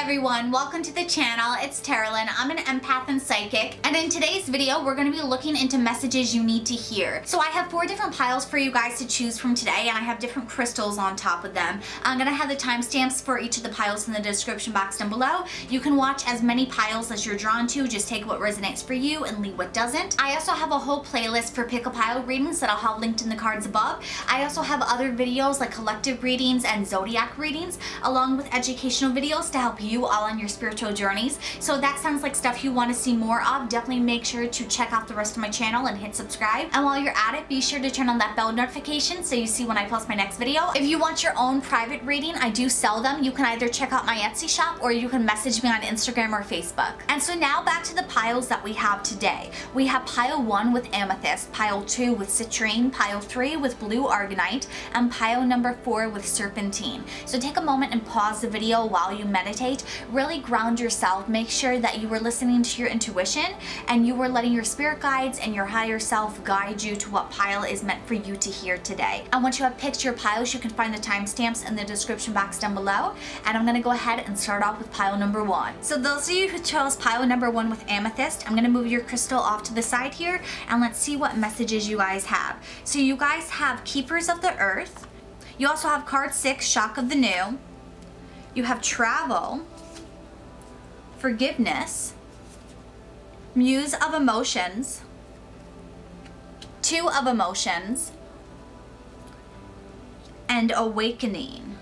everyone, welcome to the channel. It's TarotLynn. I'm an empath and psychic, and in today's video we're going to be looking into messages you need to hear. So I have 4 different piles for you guys to choose from today, and I have different crystals on top of them. I'm going to have the timestamps for each of the piles in the description box down below. You can watch as many piles as you're drawn to, just take what resonates for you and leave what doesn't. I also have a whole playlist for pick a pile readings that I'll have linked in the cards above. I also have other videos like collective readings and zodiac readings, along with educational videos to help you all on your spiritual journeys. So if that sounds like stuff you want to see more of, definitely make sure to check out the rest of my channel and hit subscribe. And while you're at it, be sure to turn on that bell notification so you see when I post my next video. If you want your own private reading, I do sell them. You can either check out my Etsy shop or you can message me on Instagram or Facebook. And so now back to the piles that we have today. We have pile 1 with Amethyst, pile 2 with Citrine, pile 3 with Blue Aragonite, and pile number 4 with Serpentine. So take a moment and pause the video while you meditate. Really ground yourself. Make sure that you were listening to your intuition and you were letting your spirit guides and your higher self guide you to what pile is meant for you to hear today. And once you have picked your piles, you can find the timestamps in the description box down below. And I'm going to go ahead and start off with pile number 1. So those of you who chose pile number 1 with Amethyst, I'm going to move your crystal off to the side here and let's see what messages you guys have. So you guys have Keepers of the Earth. You also have card 6, Shock of the New. You have Travel, Forgiveness, Muse of Emotions, Two of Emotions, and Awakening.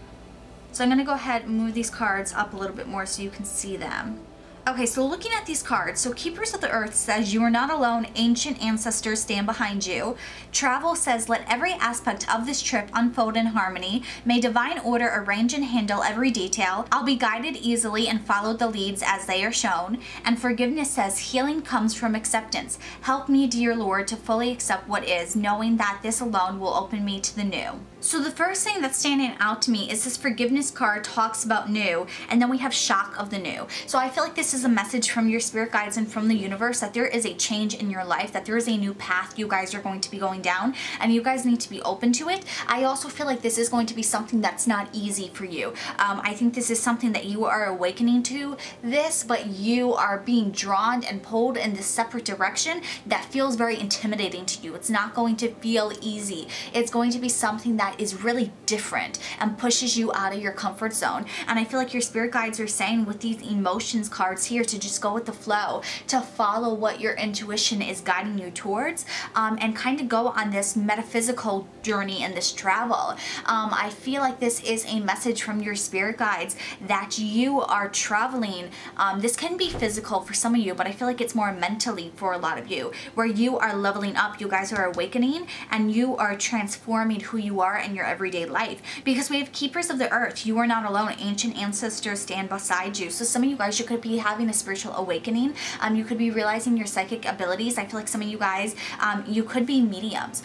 So I'm going to go ahead and move these cards up a little bit more so you can see them. Okay, so looking at these cards, so Keepers of the Earth says you are not alone, ancient ancestors stand behind you. Travel says let every aspect of this trip unfold in harmony. May divine order arrange and handle every detail. I'll be guided easily and follow the leads as they are shown. And Forgiveness says healing comes from acceptance. Help me, dear Lord, to fully accept what is, knowing that this alone will open me to the new. So the first thing that's standing out to me is this Forgiveness card talks about new, and then we have Shock of the New. So I feel like this is a message from your spirit guides and from the universe that there is a change in your life, that there is a new path you guys are going to be going down, and you guys need to be open to it. I also feel like this is going to be something that's not easy for you. I think this is something that you are awakening to this, but you are being drawn and pulled in this separate direction that feels very intimidating to you. It's not going to feel easy. It's going to be something that is really different and pushes you out of your comfort zone. And I feel like your spirit guides are saying with these emotions cards here to just go with the flow, to follow what your intuition is guiding you towards, and kind of go on this metaphysical journey and this travel. I feel like this is a message from your spirit guides that you are traveling. This can be physical for some of you, but I feel like it's more mentally for a lot of you, where you are leveling up, you guys are awakening, and you are transforming who you are in your everyday life. Because we have Keepers of the Earth, you are not alone, ancient ancestors stand beside you. So some of you guys, you could be having a spiritual awakening. You could be realizing your psychic abilities. I feel like some of you guys, you could be mediums,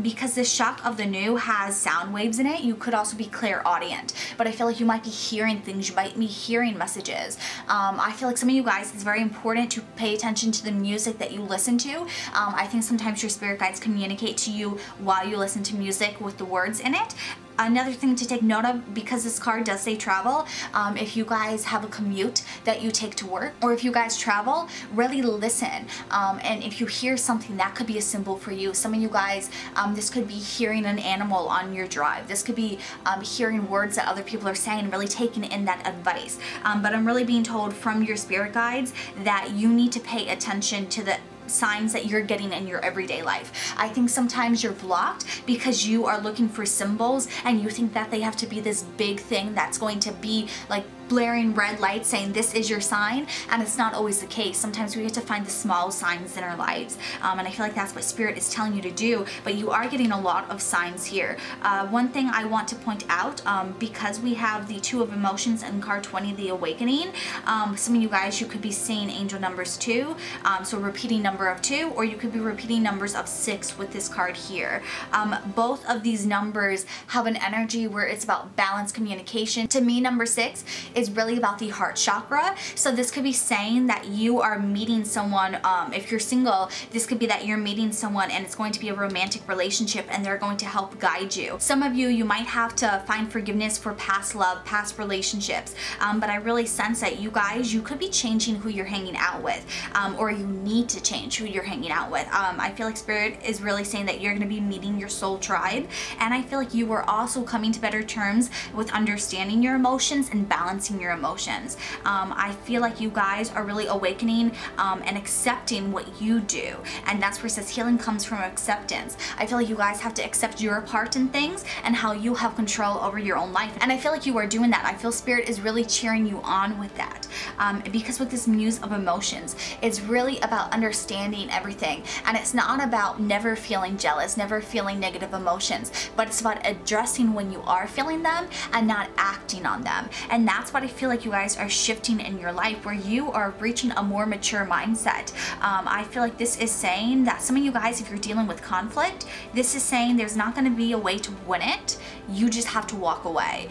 because this Shock of the New has sound waves in it. You could also be clairaudient, but I feel like you might be hearing things, you might be hearing messages. I feel like some of you guys, it's very important to pay attention to the music that you listen to. I think sometimes your spirit guides communicate to you while you listen to music with the words in it. Another thing to take note of, because this card does say travel, if you guys have a commute that you take to work, or if you guys travel, really listen. And if you hear something, that could be a symbol for you. Some of you guys, this could be hearing an animal on your drive. This could be hearing words that other people are saying, really taking in that advice. But I'm really being told from your spirit guides that you need to pay attention to the signs that you're getting in your everyday life. I think sometimes you're blocked because you are looking for symbols and you think that they have to be this big thing that's going to be like blaring red lights saying this is your sign, and it's not always the case. Sometimes we get to find the small signs in our lives, and I feel like that's what spirit is telling you to do, but you are getting a lot of signs here. One thing I want to point out, because we have the Two of Emotions and card 20, the Awakening, some of you guys, you could be seeing angel numbers 2, so repeating number of 2, or you could be repeating numbers of 6 with this card here. Both of these numbers have an energy where it's about balanced communication. To me, number 6 is really about the heart chakra. So this could be saying that you are meeting someone, if you're single, this could be that you're meeting someone and it's going to be a romantic relationship and they're going to help guide you. Some of you, you might have to find forgiveness for past love, past relationships, but I really sense that you guys, you could be changing who you're hanging out with, or you need to change who you're hanging out with. I feel like Spirit is really saying that you're going to be meeting your soul tribe, and I feel like you are also coming to better terms with understanding your emotions and balancing your emotions. I feel like you guys are really awakening and accepting what you do, and that's where it says healing comes from acceptance. I feel like you guys have to accept your part in things and how you have control over your own life, and I feel like you are doing that. I feel Spirit is really cheering you on with that, because with this muse of emotions, it's really about understanding everything, and it's not about never feeling jealous, never feeling negative emotions, but it's about addressing when you are feeling them and not acting on them. And that's what I feel like you guys are shifting in your life, where you are reaching a more mature mindset. I feel like this is saying that some of you guys, if you're dealing with conflict, this is saying there's not going to be a way to win it. You just have to walk away.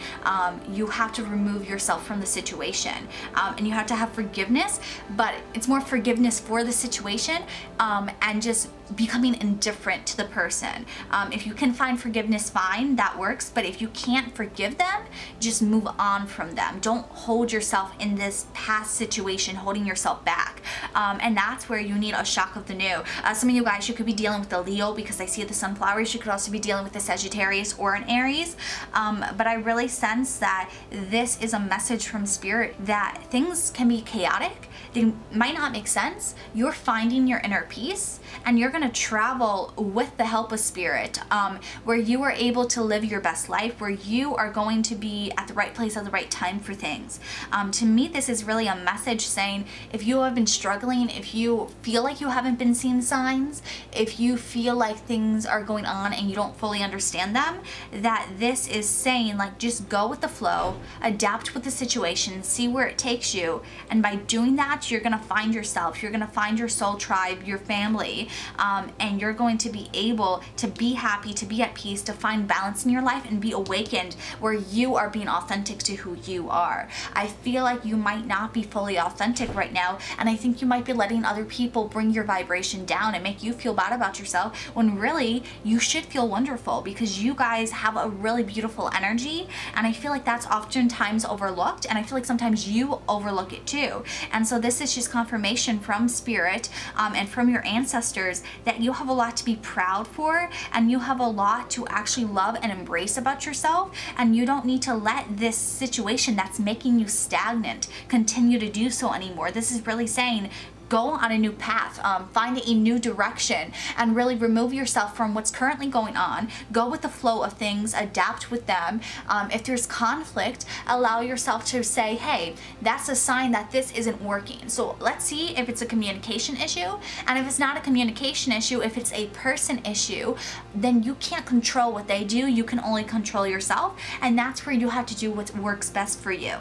You have to remove yourself from the situation, and you have to have forgiveness, but it's more forgiveness for the situation, and just becoming indifferent to the person. If you can find forgiveness, fine, that works, but if you can't forgive them, just move on from them. Don't hold yourself in this past situation, holding yourself back, and that's where you need a shock of the new. Some of you guys, you could be dealing with the Leo, because I see the sunflowers. You could also be dealing with the Sagittarius or an Aries, but I really sense that this is a message from Spirit that things can be chaotic, they might not make sense. You're finding your inner peace, and you're going to travel with the help of Spirit, where you are able to live your best life, where you are going to be at the right place at the right time for things. To me, this is really a message saying, if you have been struggling, if you feel like you haven't been seeing signs, if you feel like things are going on and you don't fully understand them, that this is saying, like, just go with the flow, adapt with the situation, see where it takes you, and by doing that, you're going to find yourself, you're going to find your soul tribe, your family, and you're going to be able to be happy, to be at peace, to find balance in your life and be awakened, where you are being authentic to who you are. I feel like you might not be fully authentic right now, and I think you might be letting other people bring your vibration down and make you feel bad about yourself, when really you should feel wonderful, because you guys have a really beautiful energy, and I feel like that's oftentimes overlooked, and I feel like sometimes you overlook it too. And so this is just confirmation from Spirit, and from your ancestors, that you have a lot to be proud for, and you have a lot to actually love and embrace about yourself, and you don't need to let this situation that's making you stagnant continue to do so anymore. This is really saying, go on a new path, find a new direction, and really remove yourself from what's currently going on. Go with the flow of things, adapt with them. If there's conflict, allow yourself to say, hey, that's a sign that this isn't working. So let's see if it's a communication issue, and if it's not a communication issue, if it's a person issue, then you can't control what they do. You can only control yourself, and that's where you have to do what works best for you.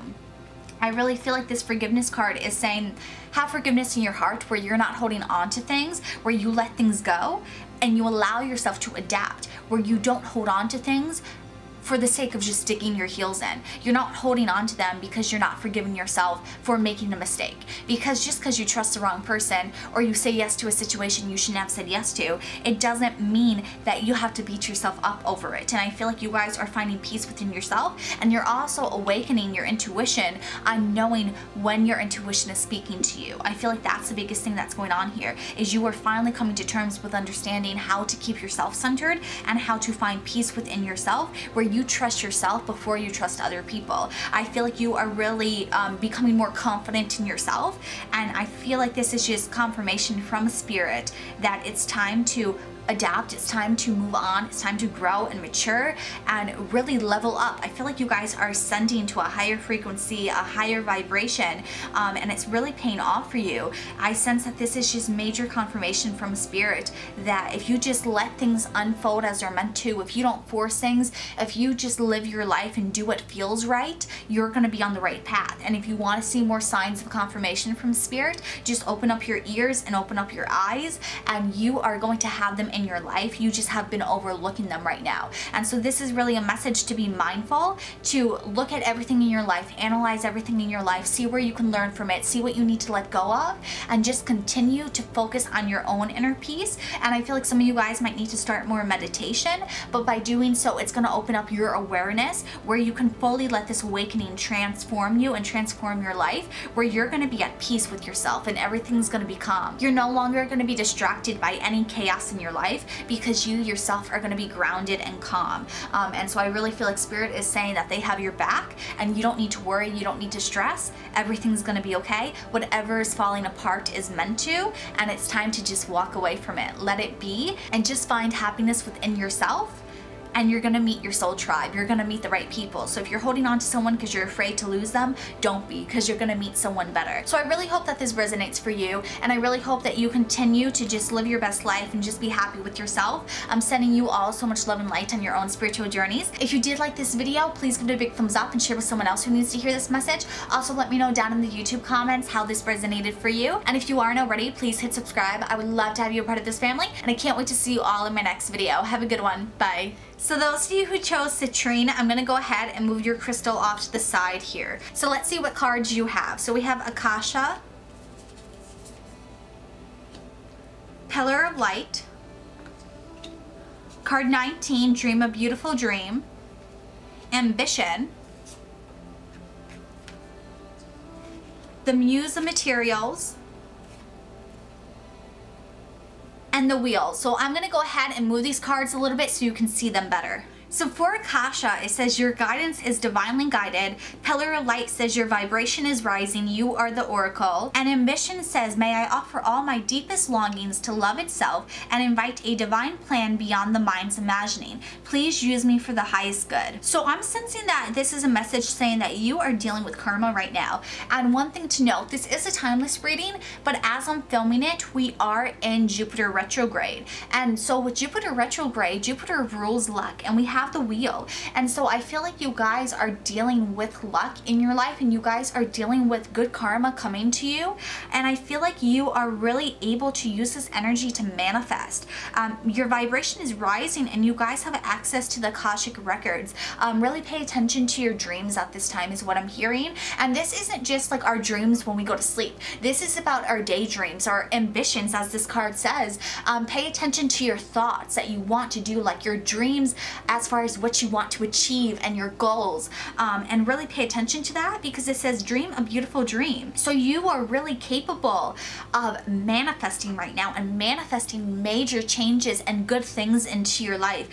I really feel like this forgiveness card is saying, have forgiveness in your heart, where you're not holding on to things, where you let things go and you allow yourself to adapt, where you don't hold on to things for the sake of just sticking your heels in. You're not holding on to them because you're not forgiving yourself for making a mistake. Because just because you trust the wrong person, or you say yes to a situation you shouldn't have said yes to, it doesn't mean that you have to beat yourself up over it. And I feel like you guys are finding peace within yourself, and you're also awakening your intuition on knowing when your intuition is speaking to you. I feel like that's the biggest thing that's going on here, is you are finally coming to terms with understanding how to keep yourself centered and how to find peace within yourself, where you trust yourself before you trust other people. I feel like you are really becoming more confident in yourself, and I feel like this is just confirmation from Spirit that it's time to adapt, it's time to move on, it's time to grow and mature and really level up. I feel like you guys are ascending to a higher frequency, a higher vibration, and it's really paying off for you. I sense that this is just major confirmation from Spirit that if you just let things unfold as they're meant to, if you don't force things, if you just live your life and do what feels right, you're going to be on the right path. And if you want to see more signs of confirmation from Spirit, just open up your ears and open up your eyes, and you are going to have them in your life. You just have been overlooking them right now. And so this is really a message to be mindful, to look at everything in your life, analyze everything in your life, see where you can learn from it, see what you need to let go of, and just continue to focus on your own inner peace. And I feel like some of you guys might need to start more meditation, but by doing so, it's going to open up your awareness where you can fully let this awakening transform you and transform your life, where you're going to be at peace with yourself and everything's going to be calm. You're no longer going to be distracted by any chaos in your life because you yourself are going to be grounded and calm. And so I really feel like Spirit is saying that they have your back and you don't need to worry, you don't need to stress. Everything's going to be okay. Whatever is falling apart is meant to, and it's time to just walk away from it. Let it be and just find happiness within yourself. And you're gonna meet your soul tribe. You're gonna meet the right people. So if you're holding on to someone because you're afraid to lose them, don't be, because you're gonna meet someone better. So I really hope that this resonates for you, and I really hope that you continue to just live your best life and just be happy with yourself. I'm sending you all so much love and light on your own spiritual journeys. If you did like this video, please give it a big thumbs up and share with someone else who needs to hear this message. Also, let me know down in the YouTube comments how this resonated for you. And if you aren't already, please hit subscribe. I would love to have you a part of this family, and I can't wait to see you all in my next video. Have a good one. Bye. So those of you who chose Citrine, I'm going to go ahead and move your crystal off to the side here. So let's see what cards you have. So we have Akasha, Pillar of Light, card 19, Dream a Beautiful Dream, Ambition, the Muse of Materials, and the Wheel. So I'm gonna go ahead and move these cards a little bit so you can see them better. So for Akasha, it says your guidance is divinely guided. Pillar of Light says your vibration is rising. You are the oracle. And Ambition says, may I offer all my deepest longings to love itself and invite a divine plan beyond the mind's imagining. Please use me for the highest good. So I'm sensing that this is a message saying that you are dealing with karma right now. And one thing to note, this is a timeless reading, but as I'm filming it, we are in Jupiter retrograde. And so with Jupiter retrograde, Jupiter rules luck, and we have the Wheel. And so I feel like you guys are dealing with luck in your life, and you guys are dealing with good karma coming to you, and I feel like you are really able to use this energy to manifest. Your vibration is rising, and you guys have access to the Akashic records. Really pay attention to your dreams at this time is what I'm hearing. And this isn't just like our dreams when we go to sleep. This is about our daydreams, our ambitions, as this card says. Pay attention to your thoughts that you want to do, like your dreams as far as what you want to achieve and your goals, and really pay attention to that, because it says dream a beautiful dream. So you are really capable of manifesting right now and manifesting major changes and good things into your life.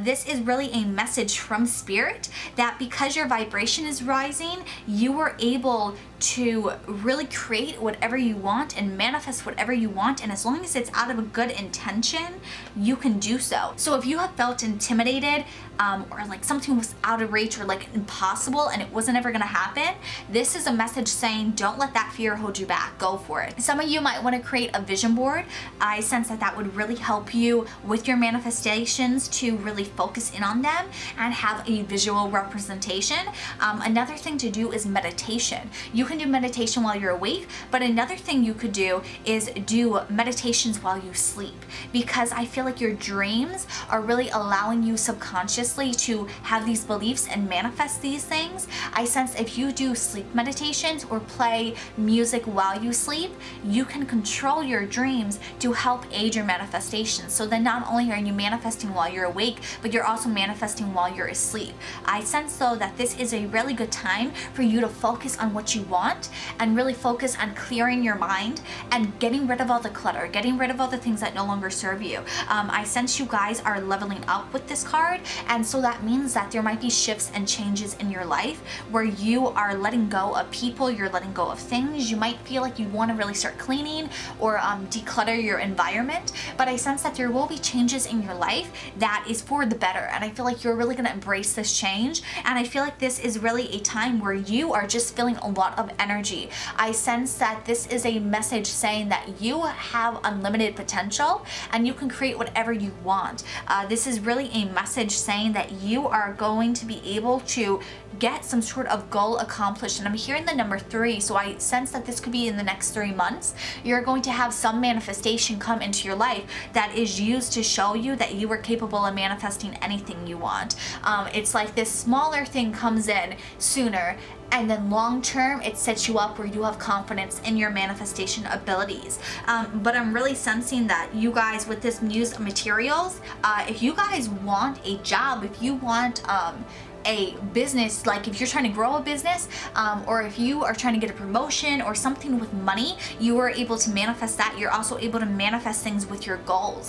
This is really a message from Spirit that because your vibration is rising, you were able to really create whatever you want and manifest whatever you want, and as long as it's out of a good intention, you can do so. So if you have felt intimidated, or like something was out of reach or like impossible and it wasn't ever gonna happen, this is a message saying don't let that fear hold you back. Go for it. Some of you might want to create a vision board. I sense that that would really help you with your manifestations, to really focus in on them and have a visual representation. Another thing to do is meditation. You can do meditation while you're awake, but another thing you could do is do meditations while you sleep, because I feel like your dreams are really allowing you subconsciously to have these beliefs and manifest these things. I sense if you do sleep meditations or play music while you sleep, you can control your dreams to help aid your manifestations. So then not only are you manifesting while you're awake, but you're also manifesting while you're asleep. I sense though that this is a really good time for you to focus on what you want and really focus on clearing your mind and getting rid of all the clutter, getting rid of all the things that no longer serve you. I sense you guys are leveling up with this card, and so that means that there might be shifts and changes in your life where you are letting go of people, you're letting go of things. You might feel like you want to really start cleaning or declutter your environment, but I sense that there will be changes in your life that is for the better, and I feel like you're really going to embrace this change. And I feel like this is really a time where you are just feeling a lot of energy. I sense that this is a message saying that you have unlimited potential and you can create whatever you want. This is really a message saying saying that you are going to be able to get some sort of goal accomplished. And I'm hearing the number 3, so I sense that this could be in the next 3 months. You're going to have some manifestation come into your life that is used to show you that you are capable of manifesting anything you want. It's like this smaller thing comes in sooner, and then long term it sets you up where you have confidence in your manifestation abilities. But I'm really sensing that you guys, with this Muse materials, if you guys want a job, if you want a business, like if you're trying to grow a business, or if you are trying to get a promotion or something with money, you are able to manifest that. You're also able to manifest things with your goals.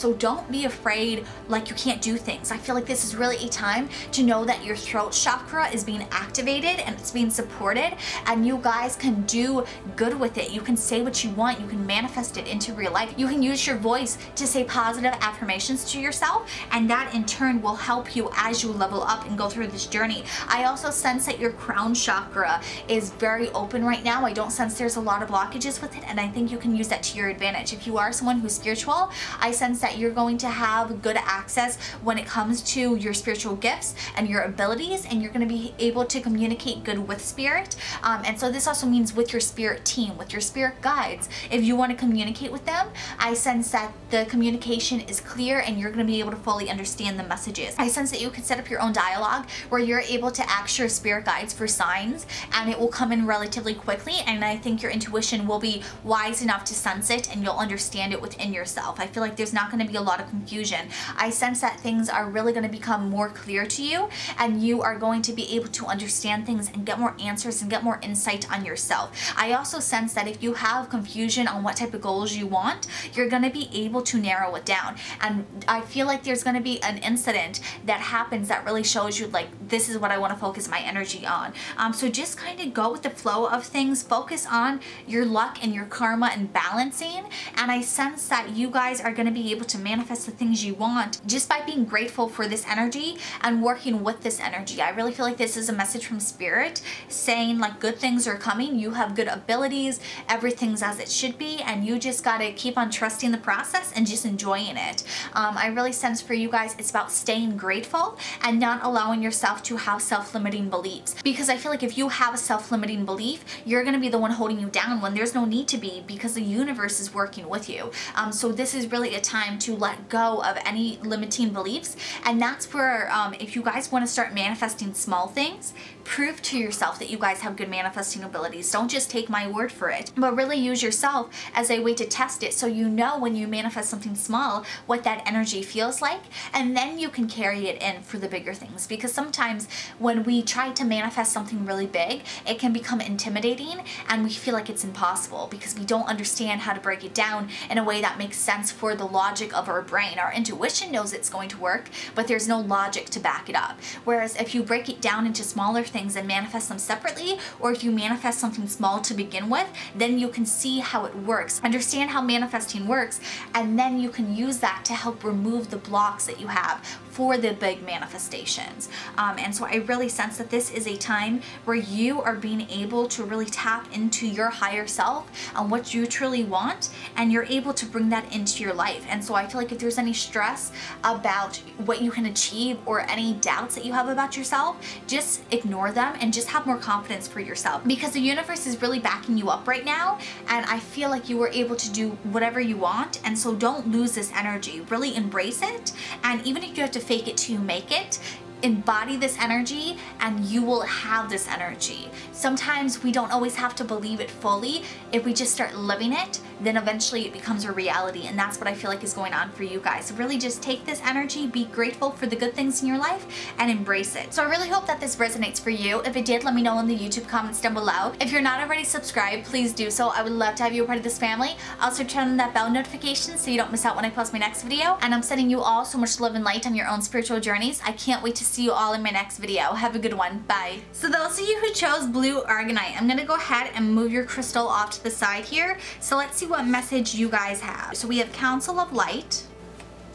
So don't be afraid like you can't do things. I feel like this is really a time to know that your throat chakra is being activated and it's being supported, and you guys can do good with it. You can say what you want. You can manifest it into real life. You can use your voice to say positive affirmations to yourself, and that in turn will help you as you level up and go through this journey. I also sense that your crown chakra is very open right now. I don't sense there's a lot of blockages with it, and I think you can use that to your advantage. If you are someone who's spiritual, I sense that you're going to have good access when it comes to your spiritual gifts and your abilities, and you're going to be able to communicate good with spirit. And so this also means with your spirit team, with your spirit guides. If you want to communicate with them, I sense that the communication is clear and you're going to be able to fully understand the messages. I sense that you can set up your own dialogue where you're able to ask your spirit guides for signs, and it will come in relatively quickly, and I think your intuition will be wise enough to sense it and you'll understand it within yourself. I feel like there's not going to be a lot of confusion. I sense that things are really going to become more clear to you, and you are going to be able to understand things and get more answers and get more insight on yourself. I also sense that if you have confusion on what type of goals you want, you're going to be able to narrow it down, and I feel like there's going to be an incident that happens that really shows you like, this is what I want to focus my energy on. So just kind of go with the flow of things, focus on your luck and your karma and balancing, and I sense that you guys are going to be able to manifest the things you want just by being grateful for this energy and working with this energy. I really feel like this is a message from spirit saying like good things are coming, you have good abilities, everything's as it should be, and you just got to keep on trusting the process and just enjoying it. I really sense for you guys it's about staying grateful and not allowing yourself to have self-limiting beliefs, because I feel like if you have a self-limiting belief, you're going to be the one holding you down when there's no need to be, because the universe is working with you. So this is really a time to let go of any limiting beliefs, and that's where if you guys want to start manifesting small things, prove to yourself that you guys have good manifesting abilities. Don't just take my word for it, but really use yourself as a way to test it, so you know when you manifest something small what that energy feels like, and then you can carry it in for the bigger things. Because sometimes when we try to manifest something really big, it can become intimidating and we feel like it's impossible because we don't understand how to break it down in a way that makes sense for the logic of our brain. Our intuition knows it's going to work, but there's no logic to back it up. Whereas if you break it down into smaller things and manifest them separately, or if you manifest something small to begin with, then you can see how it works, understand how manifesting works, and then you can use that to help remove the blocks that you have for the big manifestations. And so I really sense that this is a time where you are being able to really tap into your higher self and what you truly want, and you're able to bring that into your life. And so I feel like if there's any stress about what you can achieve or any doubts that you have about yourself, just ignore them and just have more confidence for yourself, because the universe is really backing you up right now, and I feel like you were able to do whatever you want. And so don't lose this energy, really embrace it, and even if you have to fake it till you make it, embody this energy and you will have this energy. Sometimes we don't always have to believe it fully. If we just start living it, then eventually it becomes a reality, and that's what I feel like is going on for you guys. So really just take this energy, be grateful for the good things in your life, and embrace it. So I really hope that this resonates for you. If it did, let me know in the YouTube comments down below. If you're not already subscribed, please do so. I would love to have you a part of this family. Also turn on that bell notification so you don't miss out when I post my next video, and I'm sending you all so much love and light on your own spiritual journeys. I can't wait to see you all in my next video. Have a good one. Bye. So those of you who chose Blue Aragonite, I'm going to go ahead and move your crystal off to the side here. So let's see what message you guys have. So we have Council of Light,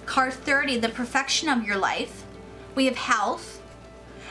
card 30, the perfection of your life. We have health,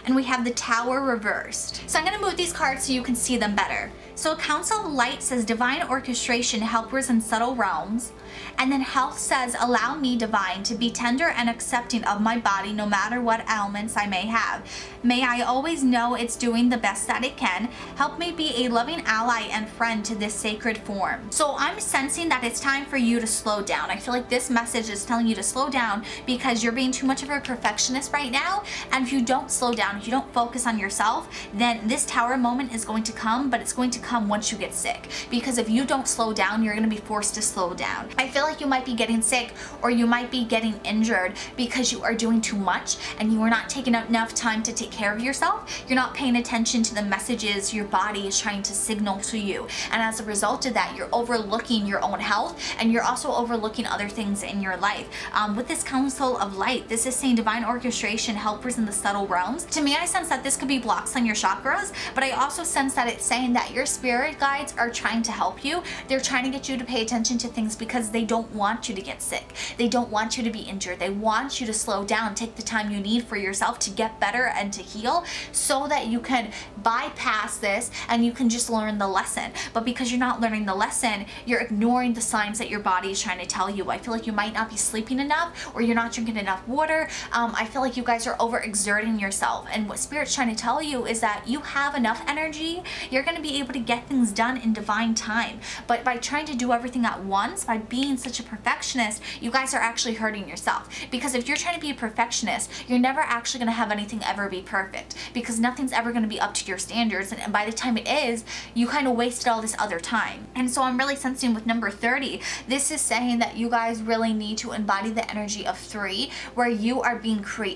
and we have the Tower reversed. So I'm going to move these cards so you can see them better. So Council of Light says divine orchestration, helpers in subtle realms. And then health says, allow me, divine, to be tender and accepting of my body no matter what ailments I may have. May I always know it's doing the best that it can. Help me be a loving ally and friend to this sacred form. So I'm sensing that it's time for you to slow down. I feel like this message is telling you to slow down because you're being too much of a perfectionist right now. And if you don't slow down, if you don't focus on yourself, then this tower moment is going to come, but it's going to come once you get sick. Because if you don't slow down, you're going to be forced to slow down. I feel like you might be getting sick or you might be getting injured because you are doing too much and you are not taking enough time to take care of yourself. You're not paying attention to the messages your body is trying to signal to you. And as a result of that, you're overlooking your own health and you're also overlooking other things in your life. With this Council of Light, this is saying divine orchestration, helpers in the subtle realms. To me, I sense that this could be blocks on your chakras, but I also sense that it's saying that your spirit guides are trying to help you. They're trying to get you to pay attention to things because they don't want you to get sick. They don't want you to be injured. They want you to slow down, take the time you need for yourself to get better and to heal so that you can bypass this and you can just learn the lesson. But because you're not learning the lesson, you're ignoring the signs that your body is trying to tell you. I feel like you might not be sleeping enough or you're not drinking enough water. I feel like you guys are overexerting yourself. And what Spirit's trying to tell you is that you have enough energy. You're going to be able to get things done in divine time. But by trying to do everything at once, by being such a perfectionist, you guys are actually hurting yourself. Because if you're trying to be a perfectionist, you're never actually going to have anything ever be perfect because nothing's ever going to be up to your standards. And by the time it is, you kind of wasted all this other time. And so I'm really sensing with number 30, this is saying that you guys really need to embody the energy of 3, where you are being creative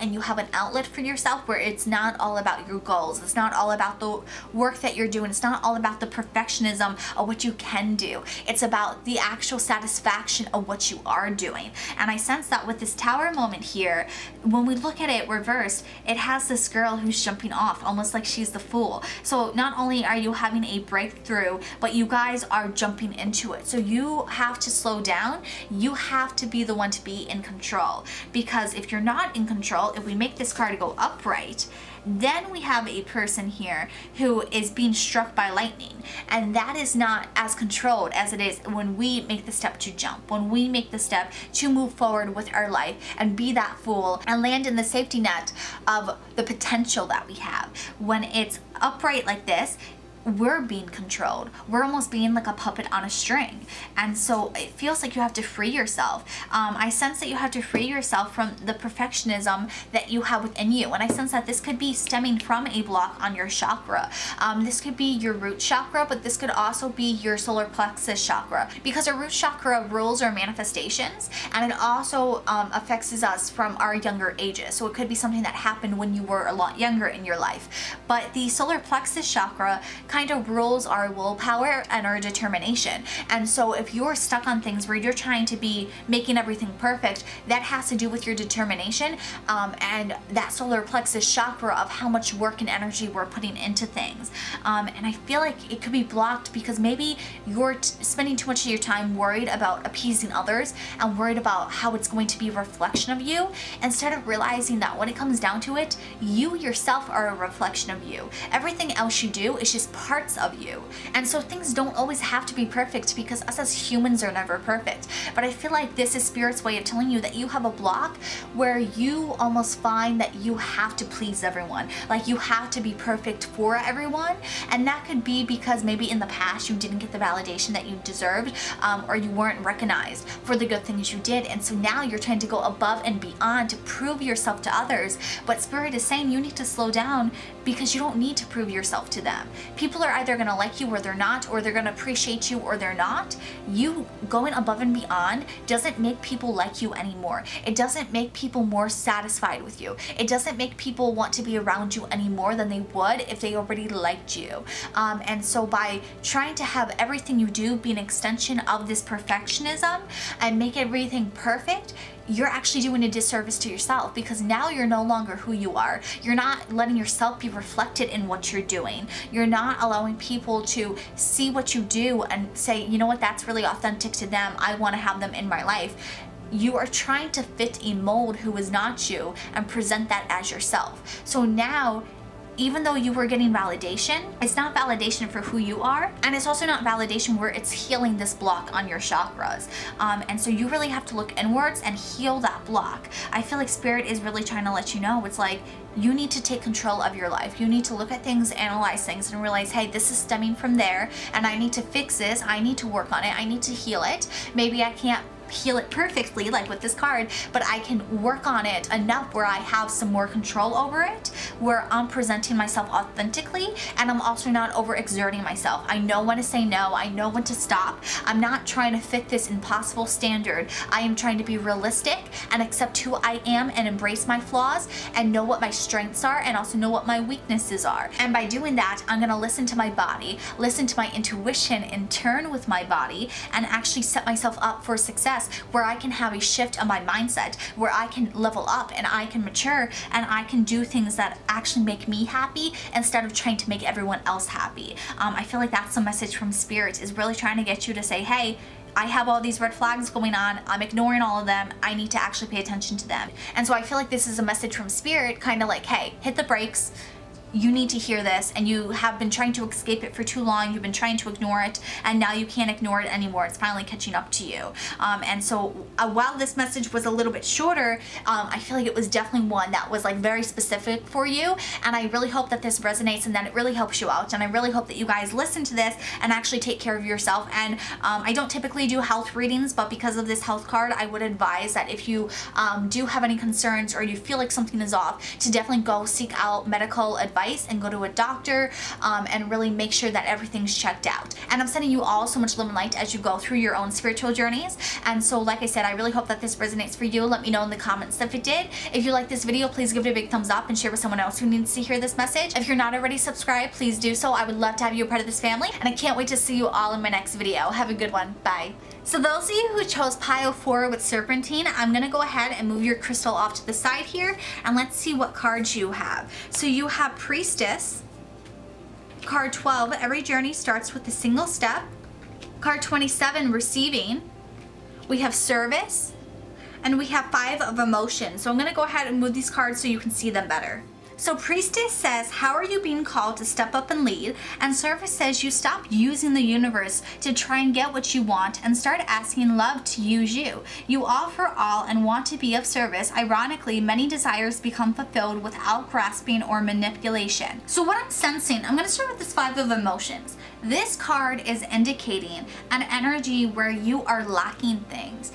and you have an outlet for yourself where it's not all about your goals. It's not all about the work that you're doing. It's not all about the perfectionism of what you can do. It's about the actual satisfaction of what you are doing. And I sense that with this tower moment here, when we look at it reversed, it has this girl who's jumping off almost like she's the fool. So not only are you having a breakthrough, but you guys are jumping into it. So you have to slow down. You have to be the one to be in control, because if you're not in control, if we make this card go upright, then we have a person here who is being struck by lightning, and that is not as controlled as it is when we make the step to jump, when we make the step to move forward with our life and be that fool and land in the safety net of the potential that we have. When it's upright like this, we're being controlled. We're almost being like a puppet on a string. And so it feels like you have to free yourself. I sense that you have to free yourself from the perfectionism that you have within you. And I sense that this could be stemming from a block on your chakra. This could be your root chakra, but this could also be your solar plexus chakra, because our root chakra rules our manifestations, and it also affects us from our younger ages. So it could be something that happened when you were a lot younger in your life. But the solar plexus chakra kind of rules our willpower and our determination. And so if you're stuck on things where you're trying to be making everything perfect, that has to do with your determination and that solar plexus chakra of how much work and energy we're putting into things. And I feel like it could be blocked because maybe you're spending too much of your time worried about appeasing others and worried about how it's going to be a reflection of you, instead of realizing that when it comes down to it, you yourself are a reflection of you. Everything else you do is just parts of you. And so things don't always have to be perfect, because us as humans are never perfect. But I feel like this is Spirit's way of telling you that you have a block where you almost find that you have to please everyone, like you have to be perfect for everyone. And that could be because maybe in the past you didn't get the validation that you deserved, or you weren't recognized for the good things you did, and so now you're trying to go above and beyond to prove yourself to others. But Spirit is saying you need to slow down, because you don't need to prove yourself to them. People are either going to like you or they're not, or they're going to appreciate you or they're not. You going above and beyond doesn't make people like you anymore. It doesn't make people more satisfied with you. It doesn't make people want to be around you any more than they would if they already liked you. And so by trying to have everything you do be an extension of this perfectionism and make everything perfect, you're actually doing a disservice to yourself, because now you're no longer who you are. You're not letting yourself be reflected in what you're doing. You're not allowing people to see what you do and say, you know what, that's really authentic to them. I want to have them in my life. You are trying to fit a mold who is not you and present that as yourself. So now even though you were getting validation, it's not validation for who you are, and it's also not validation where it's healing this block on your chakras. And so you really have to look inwards and heal that block. I feel like Spirit is really trying to let you know, it's like, you need to take control of your life. You need to look at things, analyze things, and realize, hey, this is stemming from there, and I need to fix this, I need to work on it, I need to heal it. Maybe I can't heal it perfectly, like with this card, but I can work on it enough where I have some more control over it, where I'm presenting myself authentically, and I'm also not overexerting myself. I know when to say no, I know when to stop. I'm not trying to fit this impossible standard. I am trying to be realistic and accept who I am and embrace my flaws and know what my strengths are and also know what my weaknesses are. And by doing that, I'm gonna listen to my body, listen to my intuition in turn with my body, and actually set myself up for success, where I can have a shift of my mindset, where I can level up and I can mature and I can do things that actually make me happy instead of trying to make everyone else happy. I feel like that's the message from Spirit, is really trying to get you to say, hey, I have all these red flags going on, I'm ignoring all of them, I need to actually pay attention to them. And so I feel like this is a message from Spirit, kind of like, hey, hit the brakes. You need to hear this, and you have been trying to escape it for too long. You've been trying to ignore it, and now you can't ignore it anymore. It's finally catching up to you. And so while this message was a little bit shorter, I feel like it was definitely one that was like very specific for you, and I really hope that this resonates and that it really helps you out, and I really hope that you guys listen to this and actually take care of yourself. And I don't typically do health readings, but because of this health card, I would advise that if you do have any concerns or you feel like something is off, to definitely go seek out medical advice and go to a doctor and really make sure that everything's checked out. And I'm sending you all so much love and light as you go through your own spiritual journeys. And so like I said, I really hope that this resonates for you. Let me know in the comments if it did. If you like this video, please give it a big thumbs up and share with someone else who needs to hear this message. If you're not already subscribed, please do so. I would love to have you a part of this family, and I can't wait to see you all in my next video. Have a good one. Bye. So those of you who chose Pile 4 with Serpentine, I'm going to go ahead and move your crystal off to the side here, and let's see what cards you have. So you have Priestess, card 12, every journey starts with a single step, card 27, receiving, we have service, and we have 5 of emotions. So I'm going to go ahead and move these cards so you can see them better. So Priestess says, how are you being called to step up and lead? And Service says, you stop using the universe to try and get what you want and start asking love to use you. You offer all and want to be of service. Ironically, many desires become fulfilled without grasping or manipulation. So what I'm sensing, I'm going to start with this 5 of emotions. This card is indicating an energy where you are lacking things,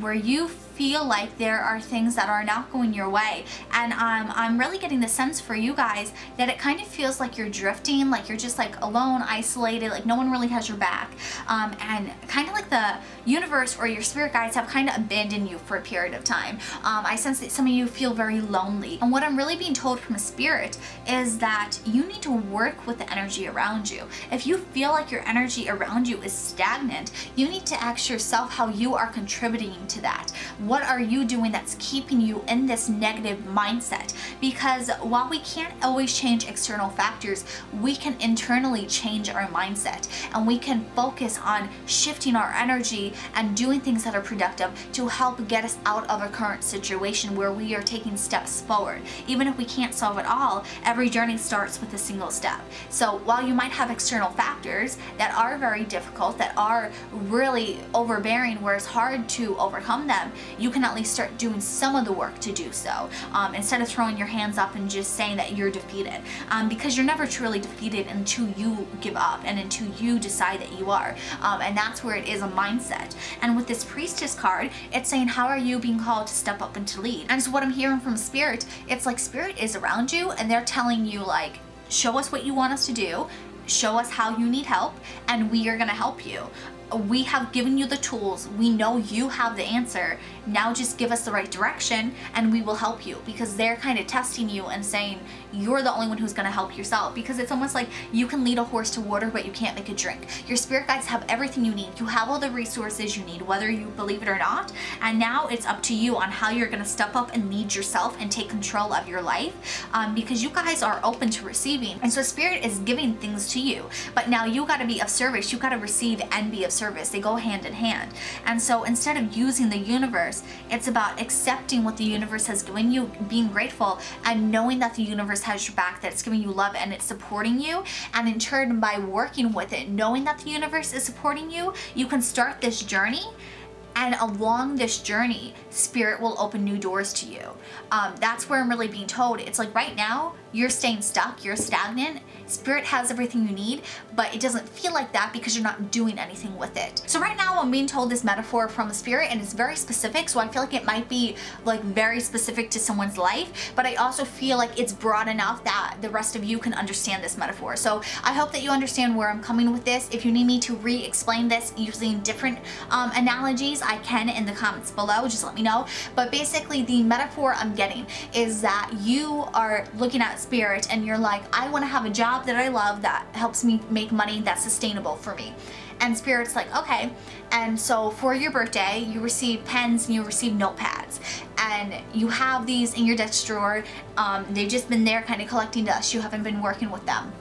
where you feel like there are things that are not going your way. And I'm really getting the sense for you guys that it kind of feels like you're drifting, like you're just like alone, isolated, like no one really has your back. And kind of like the universe or your spirit guides have kind of abandoned you for a period of time. I sense that some of you feel very lonely. And what I'm really being told from a spirit is that you need to work with the energy around you. If you feel like your energy around you is stagnant, you need to ask yourself how you are contributing to that. What are you doing that's keeping you in this negative mindset? Because while we can't always change external factors, we can internally change our mindset, and we can focus on shifting our energy and doing things that are productive to help get us out of a current situation where we are taking steps forward. Even if we can't solve it all, every journey starts with a single step. So while you might have external factors that are very difficult, that are really overbearing, where it's hard to overcome them, you can at least start doing some of the work to do so, instead of throwing your hands up and just saying that you're defeated, because you're never truly defeated until you give up and until you decide that you are, and that's where it is a mindset. And with this Priestess card, it's saying, how are you being called to step up and to lead? And so what I'm hearing from Spirit, it's like Spirit is around you and they're telling you, like, show us what you want us to do, show us how you need help, and we are going to help you. We have given you the tools, we know you have the answer, now just give us the right direction and we will help you. Because they're kind of testing you and saying you're the only one who's going to help yourself, because it's almost like you can lead a horse to water but you can't make it drink. Your spirit guides have everything you need, you have all the resources you need, whether you believe it or not, and now it's up to you on how you're going to step up and lead yourself and take control of your life, because you guys are open to receiving, and so Spirit is giving things to you, but now you got to be of service, you got to receive and be of service. service. They go hand in hand. And so instead of using the universe, it's about accepting what the universe has given you, being grateful, and knowing that the universe has your back, that it's giving you love and it's supporting you. And in turn, by working with it, knowing that the universe is supporting you, you can start this journey. And along this journey, spirit will open new doors to you. That's where I'm really being told. It's like right now, you're staying stuck, you're stagnant. Spirit has everything you need, but it doesn't feel like that because you're not doing anything with it. So right now I'm being told this metaphor from the spirit, and it's very specific. So I feel like it might be like very specific to someone's life, but I also feel like it's broad enough that the rest of you can understand this metaphor. So I hope that you understand where I'm coming with this. If you need me to re-explain this using different analogies, I can in the comments below. Just let me know. But basically the metaphor I'm getting is that you are looking at spirit and you're like, I want to have a job that I love that helps me make money, that's sustainable for me. And spirit's like, okay. And so for your birthday, you receive pens and you receive notepads, and you have these in your desk drawer. They've just been there kind of collecting dust. You haven't been working with them.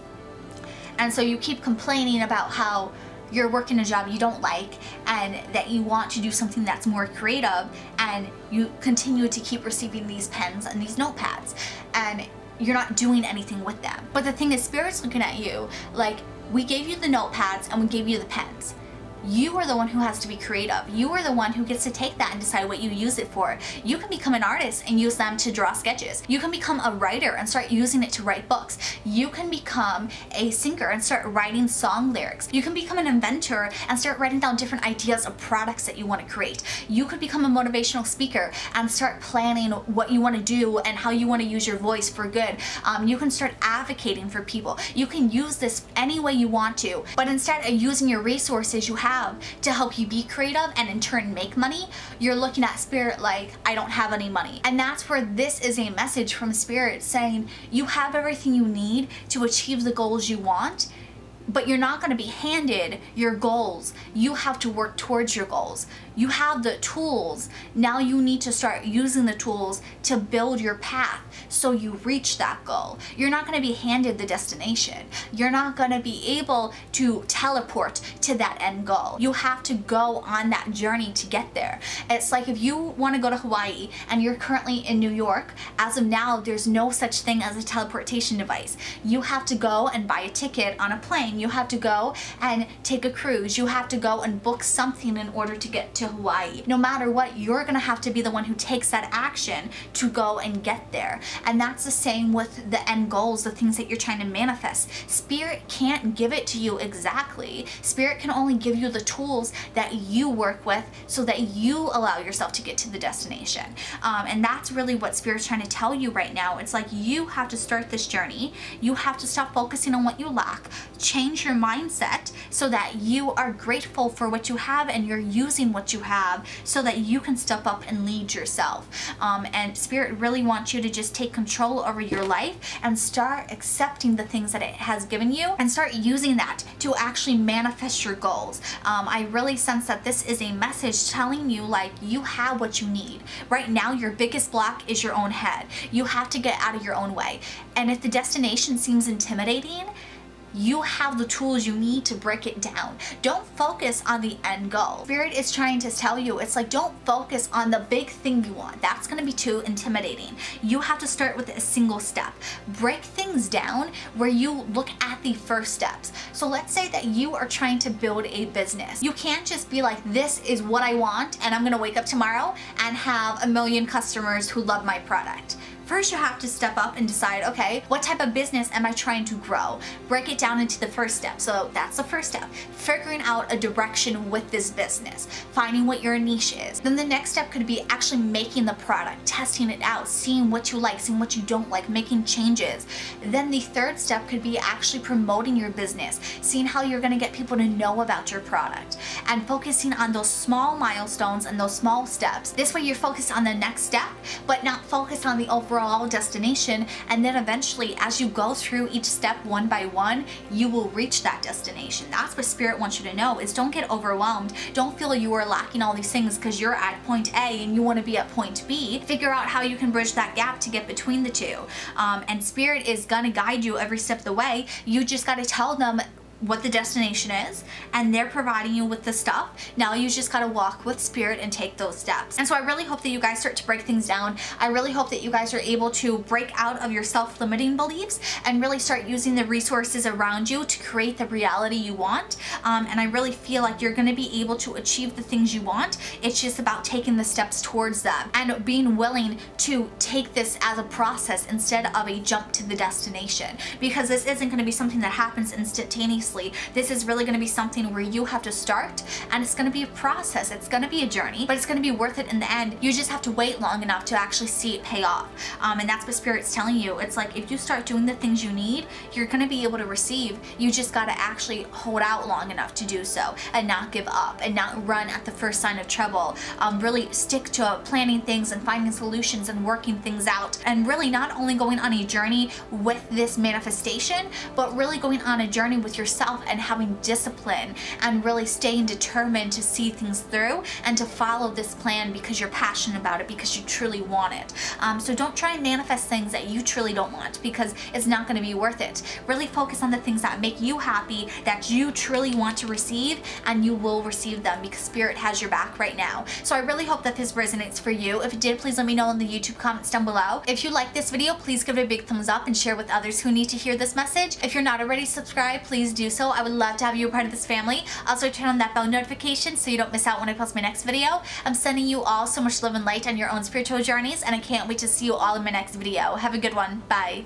And so you keep complaining about how you're working a job you don't like and that you want to do something that's more creative, and you continue to keep receiving these pens and these notepads, and you're not doing anything with them. But the thing is, spirit's looking at you like, we gave you the notepads and we gave you the pens. You are the one who has to be creative. You are the one who gets to take that and decide what you use it for. You can become an artist and use them to draw sketches. You can become a writer and start using it to write books. You can become a singer and start writing song lyrics. You can become an inventor and start writing down different ideas of products that you want to create. You could become a motivational speaker and start planning what you want to do and how you want to use your voice for good. You can start advocating for people. You can use this any way you want to, but instead of using your resources you have to help you be creative and in turn make money, you're looking at spirit like, I don't have any money. And that's where this is a message from spirit saying, you have everything you need to achieve the goals you want, but you're not going to be handed your goals. You have to work towards your goals. You have the tools. Now you need to start using the tools to build your path so you reach that goal. You're not going to be handed the destination. You're not going to be able to teleport to that end goal. You have to go on that journey to get there. It's like if you want to go to Hawaii and you're currently in New York, as of now, there's no such thing as a teleportation device. You have to go and buy a ticket on a plane. You have to go and take a cruise. You have to go and book something in order to get to Hawaii. No matter what, you're gonna have to be the one who takes that action to go and get there. And that's the same with the end goals, the things that you're trying to manifest. Spirit can't give it to you exactly. Spirit can only give you the tools that you work with so that you allow yourself to get to the destination. And that's really what spirit's trying to tell you right now. It's like, you have to start this journey. You have to stop focusing on what you lack, change your mindset so that you are grateful for what you have and you're using what you have so that you can step up and lead yourself. And spirit really wants you to just take control over your life and start accepting the things that it has given you and start using that to actually manifest your goals. I really sense that this is a message telling you like, you have what you need. Right now, your biggest block is your own head. You have to get out of your own way. And if the destination seems intimidating, you have the tools you need to break it down. Don't focus on the end goal. Spirit is trying to tell you, it's like, don't focus on the big thing you want. That's gonna be too intimidating. You have to start with a single step. Break things down where you look at the first steps. So let's say that you are trying to build a business. You can't just be like, this is what I want and I'm gonna wake up tomorrow and have a million customers who love my product. First, you have to step up and decide, okay, what type of business am I trying to grow? Break it down into the first step. So that's the first step, figuring out a direction with this business, finding what your niche is. Then the next step could be actually making the product, testing it out, seeing what you like, seeing what you don't like, making changes. Then the third step could be actually promoting your business, seeing how you're gonna get people to know about your product and focusing on those small milestones and those small steps. This way you're focused on the next step, but not focused on the overall destination. And then eventually, as you go through each step one by one, you will reach that destination. That's what spirit wants you to know, is don't get overwhelmed. Don't feel you are lacking all these things because you're at point A and you want to be at point B. Figure out how you can bridge that gap to get between the two. And spirit is going to guide you every step of the way. You just got to tell them what the destination is, and they're providing you with the stuff. Now you just gotta walk with spirit and take those steps. And so I really hope that you guys start to break things down. I really hope that you guys are able to break out of your self-limiting beliefs and really start using the resources around you to create the reality you want. And I really feel like you're gonna be able to achieve the things you want. It's just about taking the steps towards them and being willing to take this as a process instead of a jump to the destination, because this isn't gonna be something that happens instantaneously. This is really going to be something where you have to start, and it's going to be a process, it's going to be a journey, but it's going to be worth it in the end. You just have to wait long enough to actually see it pay off, and that's what Spirit's telling you. It's like, if you start doing the things you need, you're going to be able to receive. You just got to actually hold out long enough to do so, and not give up, and not run at the first sign of trouble. Really stick to planning things and finding solutions and working things out, and really not only going on a journey with this manifestation, but really going on a journey with yourself and having discipline and really staying determined to see things through and to follow this plan because you're passionate about it, because you truly want it. So don't try and manifest things that you truly don't want, because it's not going to be worth it. Really focus on the things that make you happy, that you truly want to receive, and you will receive them because Spirit has your back right now. So I really hope that this resonates for you. If it did, please let me know in the YouTube comments down below. If you like this video, please give it a big thumbs up and share with others who need to hear this message. If you're not already subscribed, please do so. I would love to have you a part of this family. Also, turn on that bell notification so you don't miss out when I post my next video. I'm sending you all so much love and light on your own spiritual journeys, and I can't wait to see you all in my next video. Have a good one. Bye.